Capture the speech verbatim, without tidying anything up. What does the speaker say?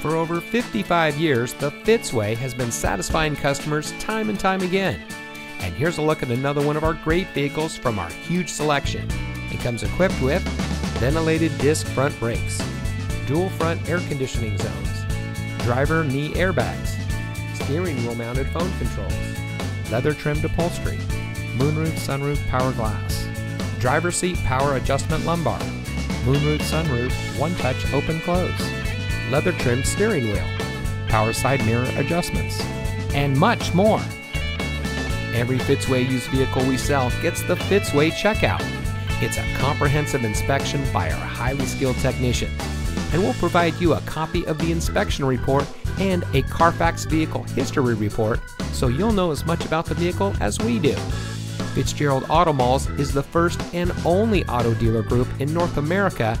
For over fifty-five years, the Fitz way has been satisfying customers time and time again. And here's a look at another one of our great vehicles from our huge selection. It comes equipped with ventilated disc front brakes, dual front air conditioning zones, driver knee airbags, steering wheel mounted phone controls, leather trimmed upholstery, moonroof sunroof power glass, driver seat power adjustment lumbar, moonroof sunroof one touch open close, leather trimmed steering wheel, power side mirror adjustments, and much more. Every Fitzway used vehicle we sell gets the Fitzway checkout. It's a comprehensive inspection by our highly skilled technician, and we'll provide you a copy of the inspection report and a Carfax vehicle history report so you'll know as much about the vehicle as we do. Fitzgerald Auto Malls is the first and only auto dealer group in North America